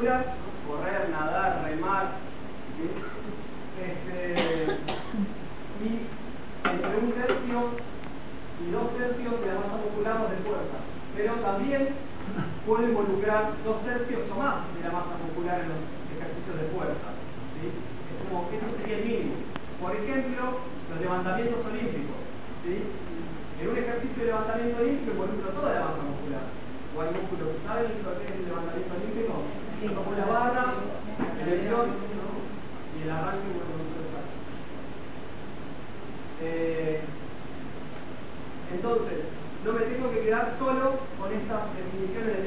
aventuras, correr, nadar, remar, ¿sí? Y entre un tercio y dos tercios de la masa muscular de fuerza, pero también puede involucrar dos tercios o más de la masa muscular en los ejercicios de fuerza, ¿sí? Es como, eso sería el mínimo. Por ejemplo, los levantamientos olímpicos, ¿sí? En un ejercicio de levantamiento olímpico involucra toda la masa muscular. O hay músculos, ¿saben lo que es el levantamiento olímpico? Como la barra, el elón, ¿no? Y el arranque de los músculos. Entonces, no me tengo que quedar solo con estas definiciones de